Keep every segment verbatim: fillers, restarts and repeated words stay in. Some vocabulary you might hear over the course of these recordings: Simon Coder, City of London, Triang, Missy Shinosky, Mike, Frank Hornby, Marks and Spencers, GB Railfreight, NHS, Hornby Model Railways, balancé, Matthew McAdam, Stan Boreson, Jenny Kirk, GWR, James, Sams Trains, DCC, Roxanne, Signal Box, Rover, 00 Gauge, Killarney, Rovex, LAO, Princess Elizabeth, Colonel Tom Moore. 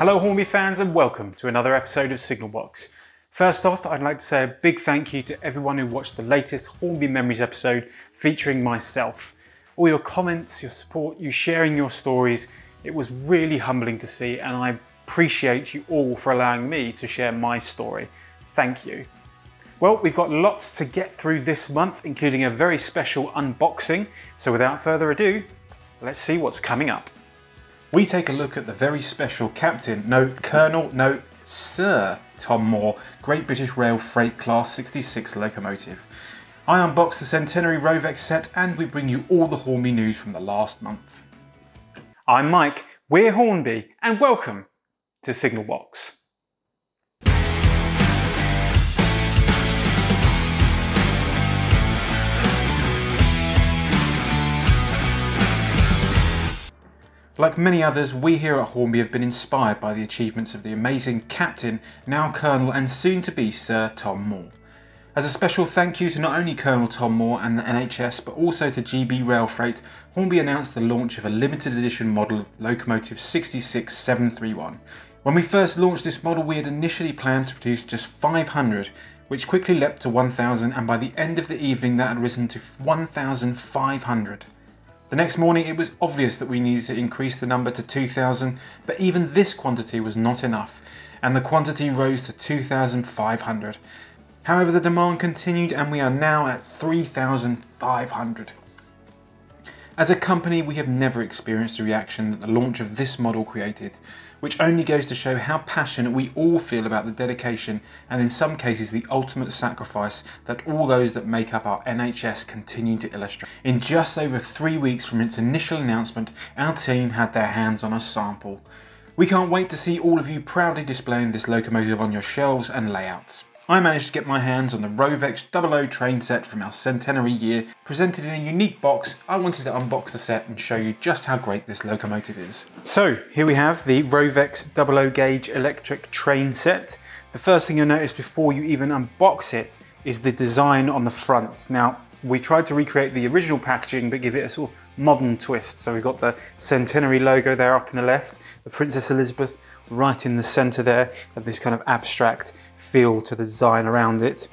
Hello Hornby fans and welcome to another episode of Signal Box. First off, I'd like to say a big thank you to everyone who watched the latest Hornby Memories episode featuring myself. All your comments, your support, you sharing your stories, it was really humbling to see, and I appreciate you all for allowing me to share my story. Thank you. Well, we've got lots to get through this month, including a very special unboxing. So without further ado, let's see what's coming up. We take a look at the very special Captain, no, Colonel, no, Sir Tom Moore, Great British Rail Freight Class sixty-six locomotive. I unbox the Centenary Rovex set and we bring you all the Hornby news from the last month. I'm Mike, we're Hornby, and welcome to Signal Box. Like many others, we here at Hornby have been inspired by the achievements of the amazing Captain, now Colonel and soon to be Sir Tom Moore. As a special thank you to not only Colonel Tom Moore and the N H S, but also to G B Railfreight, Hornby announced the launch of a limited edition model of locomotive sixty-six seven three one. When we first launched this model, we had initially planned to produce just five hundred, which quickly leapt to one thousand, and by the end of the evening that had risen to one thousand five hundred. The next morning it was obvious that we needed to increase the number to two thousand, but even this quantity was not enough, and the quantity rose to two thousand five hundred. However, the demand continued and we are now at three thousand five hundred. As a company, we have never experienced the reaction that the launch of this model created, which only goes to show how passionate we all feel about the dedication and in some cases the ultimate sacrifice that all those that make up our N H S continue to illustrate. In just over three weeks from its initial announcement, our team had their hands on a sample. We can't wait to see all of you proudly displaying this locomotive on your shelves and layouts. I managed to get my hands on the Rovex double O train set from our centenary year. Presented in a unique box, I wanted to unbox the set and show you just how great this locomotive is. So here we have the Rovex double O gauge electric train set. The first thing you'll notice before you even unbox it is the design on the front. Now, we tried to recreate the original packaging but give it a sort of modern twist. So we've got the centenary logo there up in the left, the Princess Elizabeth right in the center there, of this kind of abstract feel to the design around it.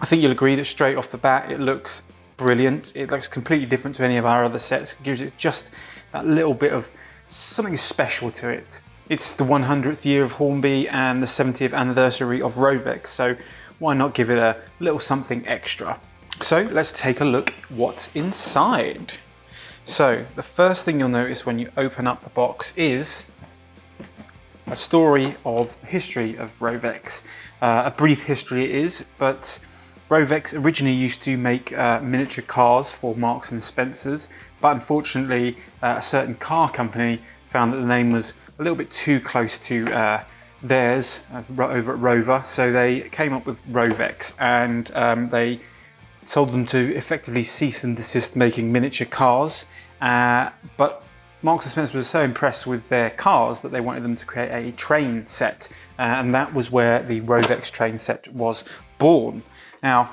I think you'll agree that straight off the bat it looks brilliant. It looks completely different to any of our other sets. It gives it just that little bit of something special to it. It's the one hundredth year of Hornby and the seventieth anniversary of Rovex, so why not give it a little something extra? So let's take a look what's inside. So the first thing you'll notice when you open up the box is a story of history of Rovex. Uh, a brief history it is, but Rovex originally used to make uh, miniature cars for Marks and Spencers, but unfortunately uh, a certain car company found that the name was a little bit too close to uh, theirs uh, over at Rover, so they came up with Rovex, and um, they sold them to effectively cease and desist making miniature cars, uh, but Marks and Spencer was so impressed with their cars that they wanted them to create a train set, uh, and that was where the Rovex train set was born. Now,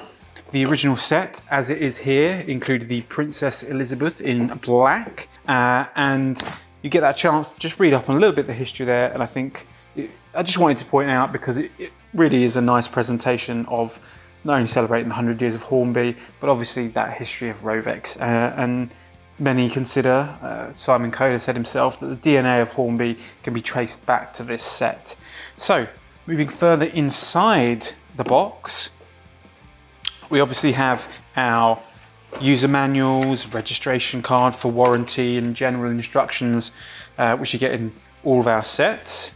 the original set, as it is here, included the Princess Elizabeth in black, uh, and you get that chance to just read up on a little bit of the history there, and I think, it, I just wanted to point out because it, it really is a nice presentation of not only celebrating the one hundred years of Hornby, but obviously that history of Rovex, uh, and many consider, uh, Simon Coder said himself, that the D N A of Hornby can be traced back to this set. So, moving further inside the box, we obviously have our user manuals, registration card for warranty and general instructions, uh, which you get in all of our sets.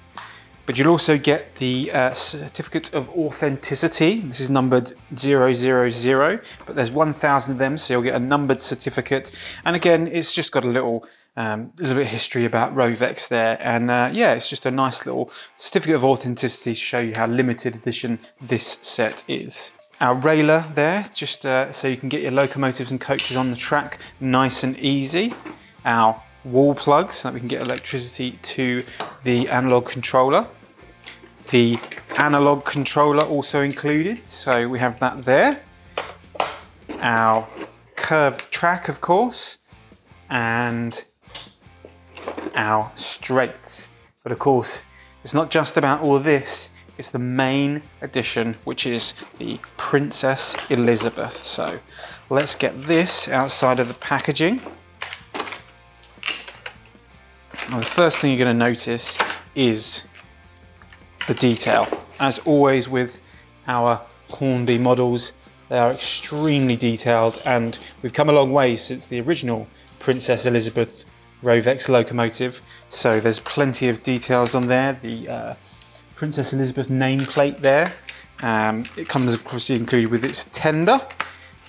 But you'll also get the uh, certificate of authenticity. This is numbered zero zero zero, but there's one thousand of them, so you'll get a numbered certificate. And again, it's just got a little, um, little bit of history about Rovex there. And uh, yeah, it's just a nice little certificate of authenticity to show you how limited edition this set is. Our railer there, just uh, so you can get your locomotives and coaches on the track nice and easy. Our wall plugs, so that we can get electricity to the analog controller. The analog controller also included, so we have that there. Our curved track, of course, and our straights. But of course, It's not just about all this, it's the main edition, which is the Princess Elizabeth. So let's get this outside of the packaging. Now, the first thing you're going to notice is the detail. As always with our Hornby models, they are extremely detailed, and we've come a long way since the original Princess Elizabeth Rovex locomotive, so there's plenty of details on there. The uh, Princess Elizabeth nameplate there, um, it comes of course included with its tender,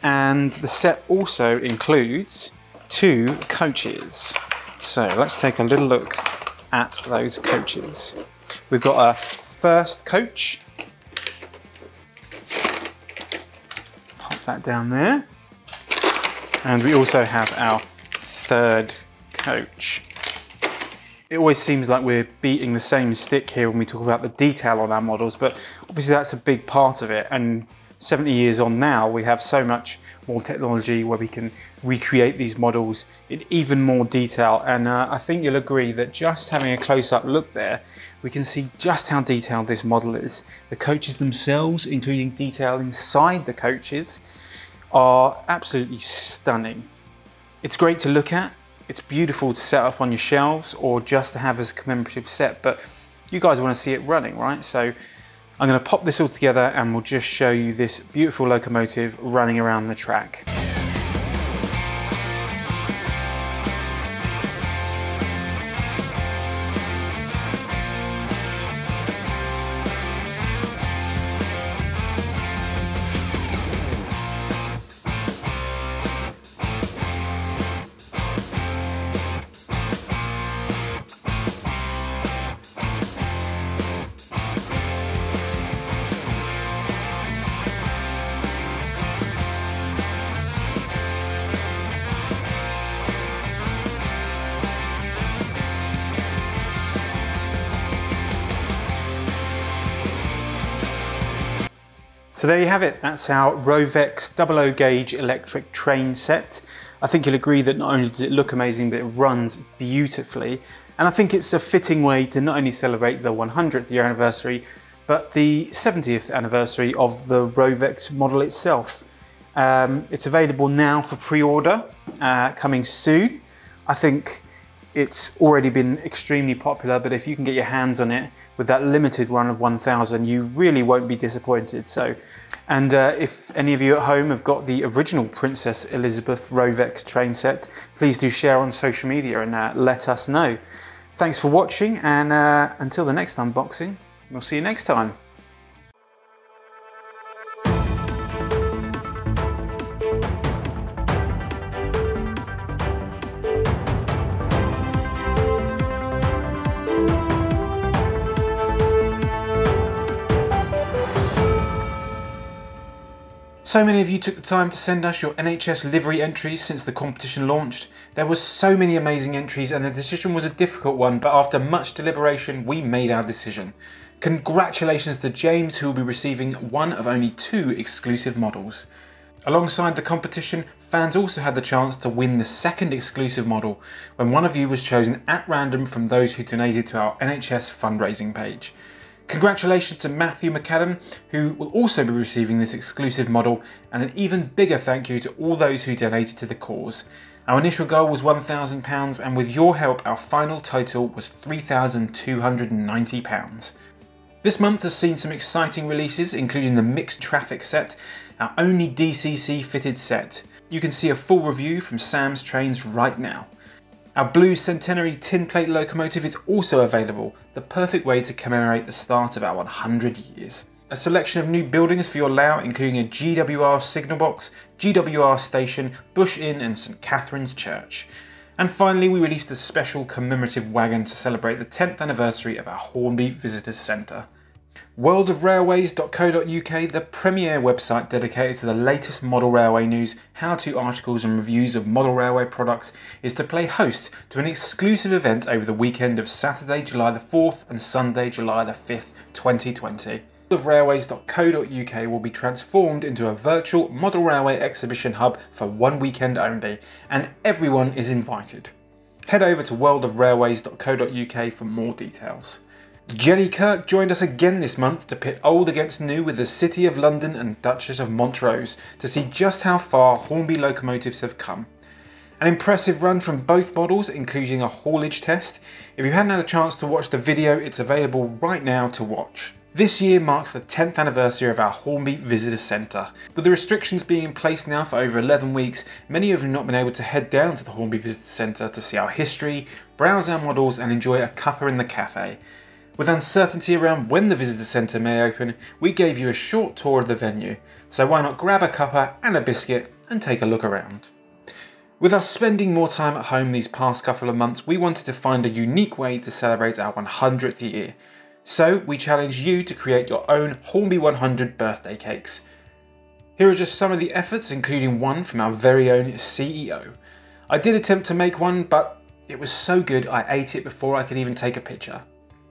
and the set also includes two coaches. So let's take a little look at those coaches. We've got a first coach, pop that down there, and we also have our third coach. It always seems like we're beating the same stick here when we talk about the detail on our models, but obviously that's a big part of it, and seventy years on now we have so much more technology where we can recreate these models in even more detail, and uh, I think you'll agree that just having a close-up look there, we can see just how detailed this model is. The coaches themselves, including detail inside the coaches, are absolutely stunning. It's great to look at. It's beautiful to set up on your shelves or just to have as a commemorative set, but you guys want to see it running, right? So I'm going to pop this all together and we'll just show you this beautiful locomotive running around the track. So there you have it, that's our Rovex double O gauge electric train set. I think you'll agree that not only does it look amazing, but it runs beautifully. And I think it's a fitting way to not only celebrate the one hundredth year anniversary, but the seventieth anniversary of the Rovex model itself. Um, it's available now for pre-order, uh, coming soon. I think it's already been extremely popular, but if you can get your hands on it with that limited run of one thousand, you really won't be disappointed. So, and uh, if any of you at home have got the original Princess Elizabeth Rovex train set, please do share on social media and uh, let us know. Thanks for watching, and uh, until the next unboxing, we'll see you next time. So many of you took the time to send us your N H S livery entries since the competition launched. There were so many amazing entries and the decision was a difficult one, but after much deliberation, we made our decision. Congratulations to James, who will be receiving one of only two exclusive models. Alongside the competition, fans also had the chance to win the second exclusive model, when one of you was chosen at random from those who donated to our N H S fundraising page. Congratulations to Matthew McAdam, who will also be receiving this exclusive model, and an even bigger thank you to all those who donated to the cause. Our initial goal was one thousand pounds, and with your help, our final total was three thousand two hundred and ninety pounds. This month has seen some exciting releases, including the Mixed Traffic set, our only D C C fitted set. You can see a full review from Sam's Trains right now. Our blue centenary tin plate locomotive is also available, the perfect way to commemorate the start of our one hundred years. A selection of new buildings for your L A O, including a G W R signal box, G W R station, Bush Inn and St Catherine's Church. And finally, we released a special commemorative wagon to celebrate the tenth anniversary of our Hornby Visitors Centre. world of railways dot co dot U K, the premier website dedicated to the latest model railway news, how-to articles and reviews of model railway products, is to play host to an exclusive event over the weekend of Saturday, July the fourth and Sunday, July the fifth, twenty twenty. world of railways dot co dot U K will be transformed into a virtual model railway exhibition hub for one weekend only, and everyone is invited. Head over to world of railways dot co dot U K for more details. Jenny Kirk joined us again this month to pit old against new with the City of London and Duchess of Montrose to see just how far Hornby locomotives have come. An impressive run from both models, including a haulage test. If you hadn't had a chance to watch the video, it's available right now to watch. This year marks the tenth anniversary of our Hornby Visitor Centre. With the restrictions being in place now for over eleven weeks, many of you have not been able to head down to the Hornby Visitor Centre to see our history, browse our models and enjoy a cuppa in the cafe. With uncertainty around when the visitor centre may open, we gave you a short tour of the venue, so why not grab a cuppa and a biscuit and take a look around. With us spending more time at home these past couple of months, we wanted to find a unique way to celebrate our one hundredth year, so we challenged you to create your own Hornby one hundred birthday cakes. Here are just some of the efforts, including one from our very own C E O. I did attempt to make one, but it was so good I ate it before I could even take a picture.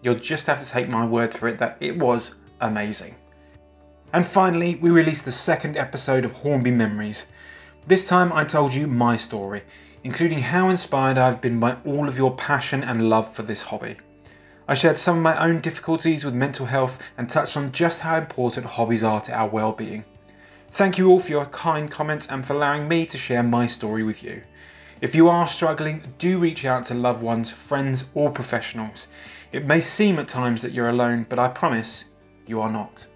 You'll just have to take my word for it that it was amazing. And finally, we released the second episode of Hornby Memories. This time I told you my story, including how inspired I've been by all of your passion and love for this hobby. I shared some of my own difficulties with mental health and touched on just how important hobbies are to our well-being. Thank you all for your kind comments and for allowing me to share my story with you. If you are struggling, do reach out to loved ones, friends or professionals. It may seem at times that you're alone, but I promise you are not.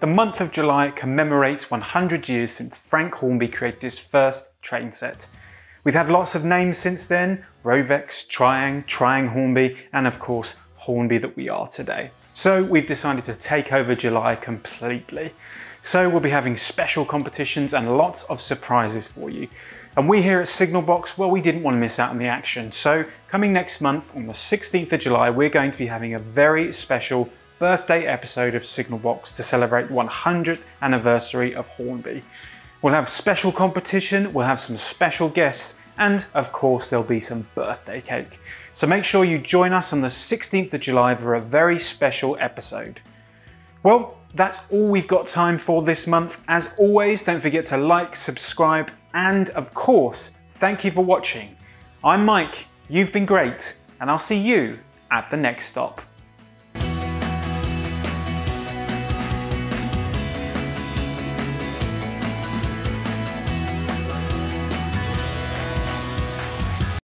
The month of July commemorates one hundred years since Frank Hornby created his first train set. We've had lots of names since then: Rovex, Triang, Triang Hornby, and of course, Hornby that we are today. So we've decided to take over July completely. So we'll be having special competitions and lots of surprises for you. And we here at Signal Box, well, we didn't want to miss out on the action. So coming next month on the sixteenth of July, we're going to be having a very special birthday episode of Signal Box to celebrate the one hundredth anniversary of Hornby. We'll have special competition, we'll have some special guests, and of course there'll be some birthday cake. So make sure you join us on the sixteenth of July for a very special episode. Well, that's all we've got time for this month. As always, don't forget to like, subscribe, and of course, thank you for watching. I'm Mike, you've been great, and I'll see you at the next stop.